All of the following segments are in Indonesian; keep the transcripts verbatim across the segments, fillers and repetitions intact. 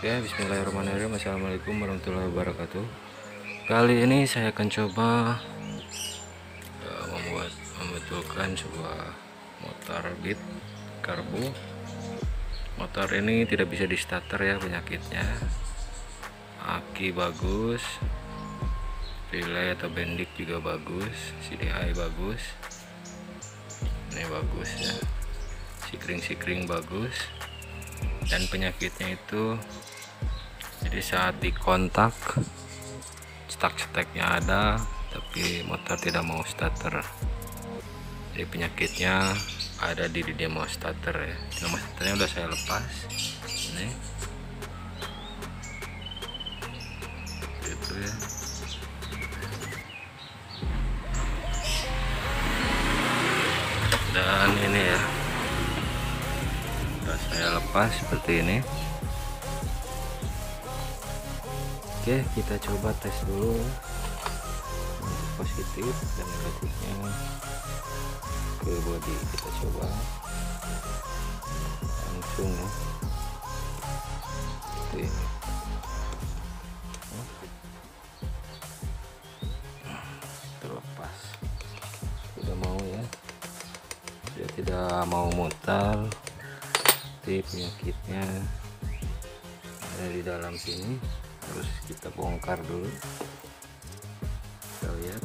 Oke, bismillahirrahmanirrahim. Assalamualaikum warahmatullahi wabarakatuh. Kali ini saya akan coba uh, membuat membetulkan sebuah motor beat karbu. Motor ini tidak bisa di starter ya penyakitnya. Aki bagus, relay atau bendik juga bagus, C D I bagus, ini bagus ya, sikring-sikring bagus, dan penyakitnya itu jadi saat dikontak cetak-cetaknya ada tapi motor tidak mau starter. Jadi penyakitnya ada di DinamoStater ya. DinamoStaternya udah saya lepas ini gitu ya. Dan ini ya, udah saya lepas seperti ini. Oke, kita coba tes dulu untuk positif dan negatifnya ke body. Kita coba langsung ya, seperti ini. Terlepas, sudah mau ya, dia tidak mau mutar. Penyakitnya ada di dalam sini, harus kita bongkar dulu. Kita lihat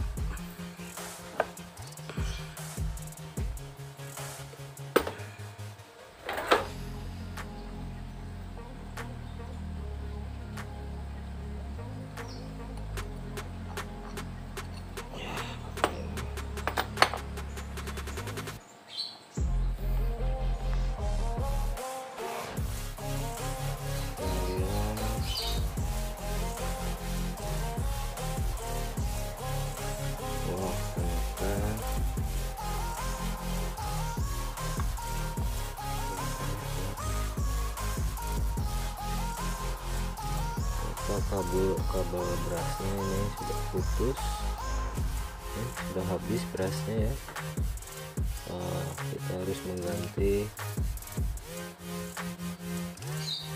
kabel kabel berasnya ini sudah putus ya, sudah habis berasnya ya. Nah, kita harus mengganti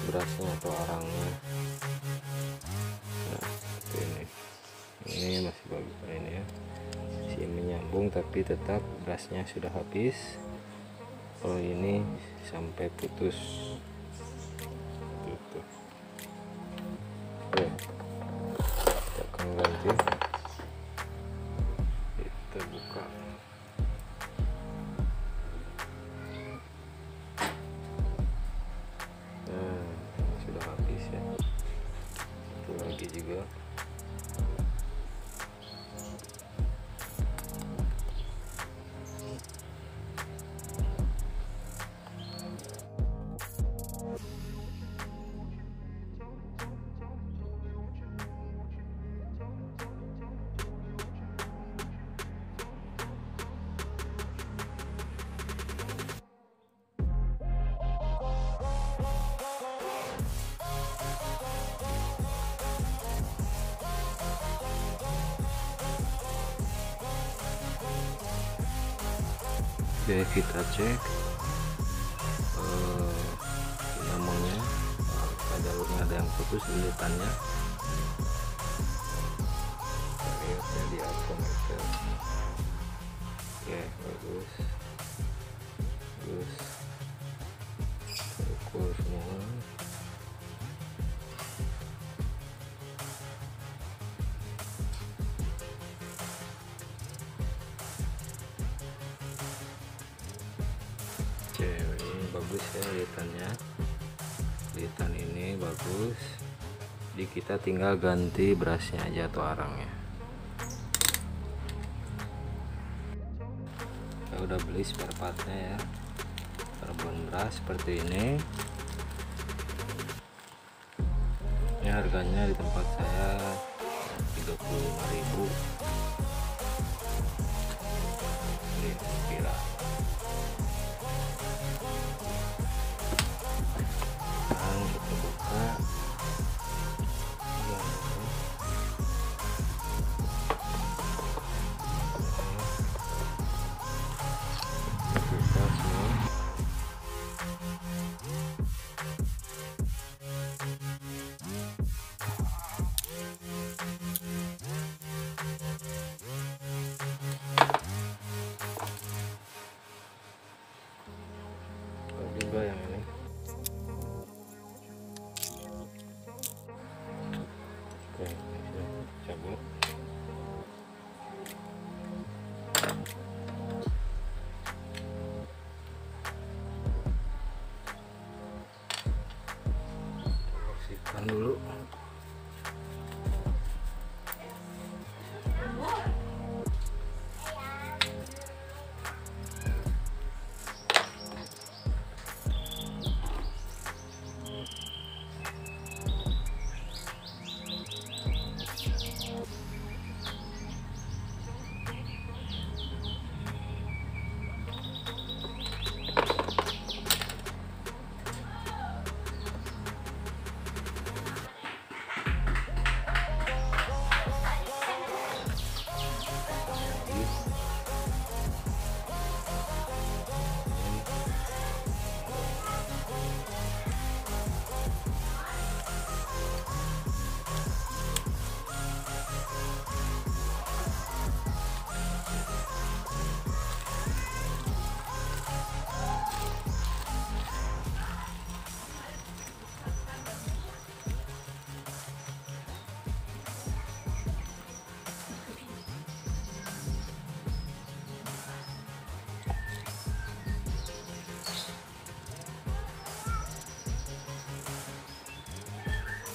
berasnya atau arangnya. Nah, ini ini masih bagus ini ya, masih menyambung tapi tetap berasnya sudah habis. Kalau ini sampai putus gitu. Kita akan ganti, kita buka nah, sudah habis ya. Itu lagi juga kita cek eh, dinamonya, ada ada yang putus lilitannya. Lihatnya di alternator, oke bagus, bagus, ukur semua. Bagus ya lilitannya, lilitan ini bagus. Jadi kita tinggal ganti berasnya aja atau arangnya. Kita udah beli spare partnya ya, CarbonBrush seperti ini. Ini harganya di tempat saya tiga puluh lima ribu ini kira. cabul. Bersihkan dulu.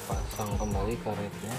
Pasang kembali karetnya.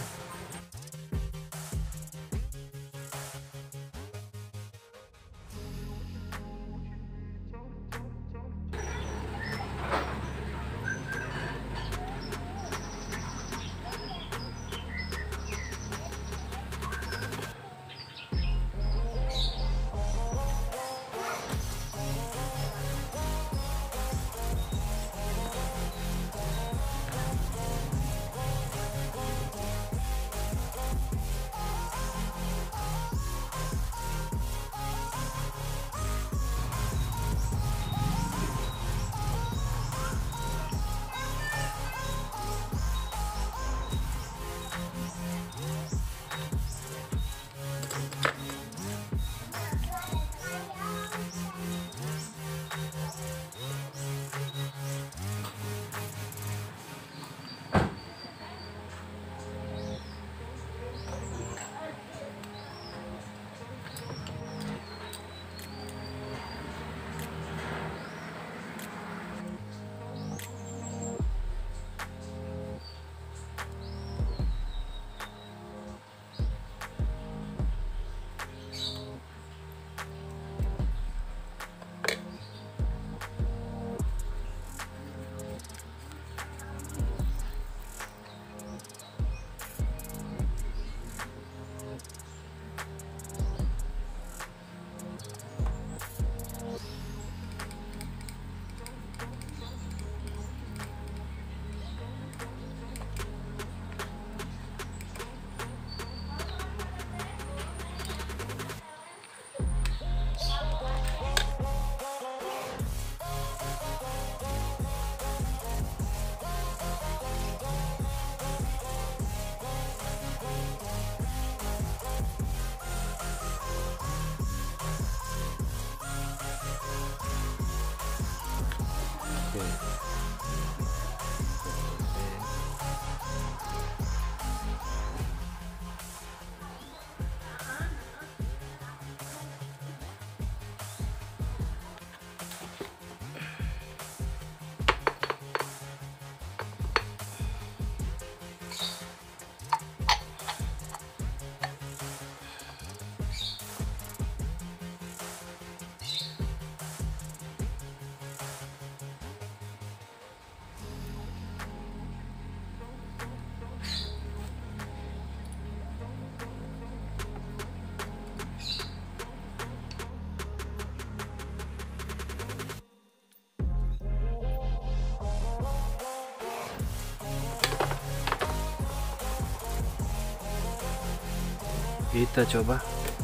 Kita coba oke, bagus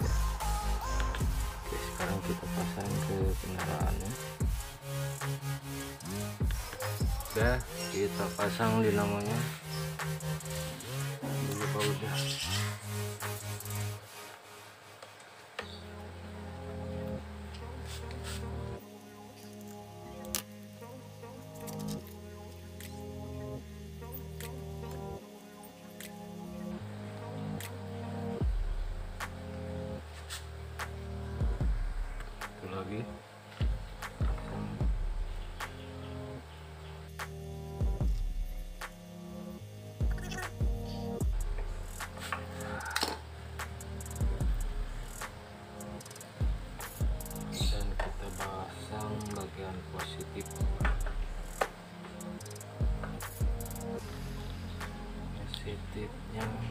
ya. Oke, sekarang kita pasang ke kendaraannya. Udah, kita pasang dinamonya dulu, bautnya. lagi. Dan kita pasang bagian positif. Positifnya lagi.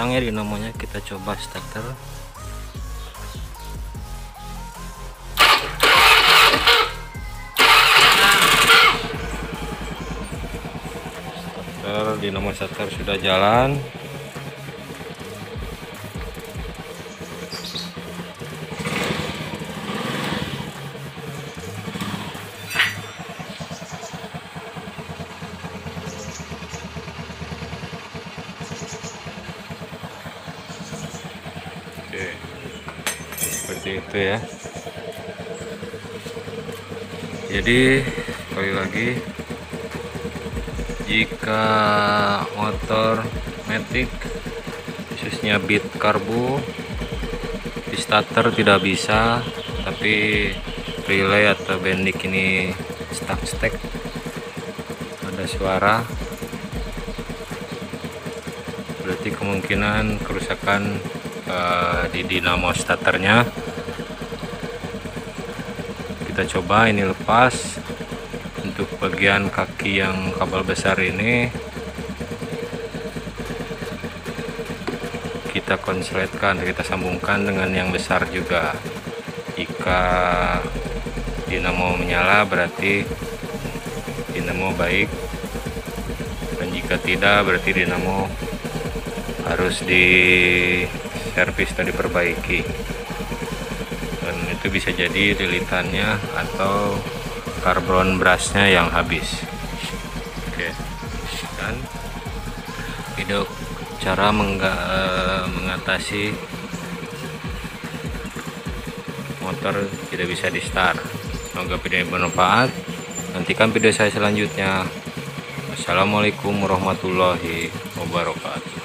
Pasangnya dinamonya kita coba starter. DinamoStater sudah jalan. Oke, seperti itu ya. Jadi sekali lagi, jika motor matic khususnya Beat karbu di starter tidak bisa, tapi relay atau bendik ini stuck-stack ada suara, berarti kemungkinan kerusakan uh, di dinamo starternya. Kita coba ini lepas. Untuk bagian kaki yang kabel besar ini kita konsletkan, kita sambungkan dengan yang besar juga. Jika dinamo menyala berarti dinamo baik, dan jika tidak berarti dinamo harus diservis atau diperbaiki, dan itu bisa jadi lilitannya atau CarbonBrushnya yang habis. Oke, dan video cara mengatasi motor tidak bisa di start. Semoga video ini bermanfaat. Nantikan video saya selanjutnya. Assalamualaikum warahmatullahi wabarakatuh.